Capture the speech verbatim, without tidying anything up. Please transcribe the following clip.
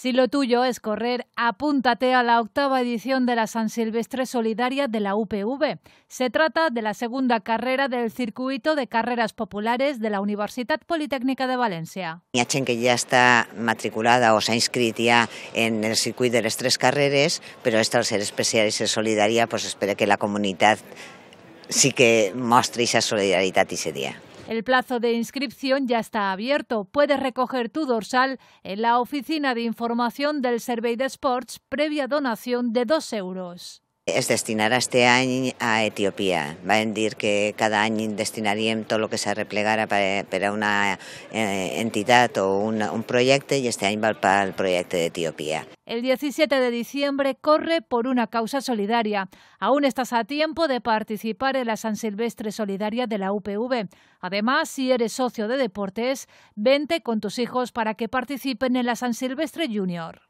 Si lo tuyo es correr, apúntate a la octava edición de la San Silvestre Solidaria de la U P V. Se trata de la segunda carrera del Circuito de Carreras Populares de la Universidad Politécnica de Valencia. Hi ha gent que ya está matriculada o s'ha inscrit ya en el circuito de las tres carreras, pero esta al ser especial y ser solidaria, pues espero que la comunidad sí que muestre esa solidaridad ese día. El plazo de inscripción ya está abierto. Puedes recoger tu dorsal en la oficina de información del Servei d'Esports previa donación de dos euros. Es destinará este año a Etiopía. Va a decir que cada año destinarían todo lo que se replegara para, para una eh, entidad o una, un proyecto, y este año va para el proyecto de Etiopía. El diecisiete de diciembre corre por una causa solidaria. Aún estás a tiempo de participar en la San Silvestre Solidaria de la U P V. Además, si eres socio de deportes, vente con tus hijos para que participen en la San Silvestre Junior.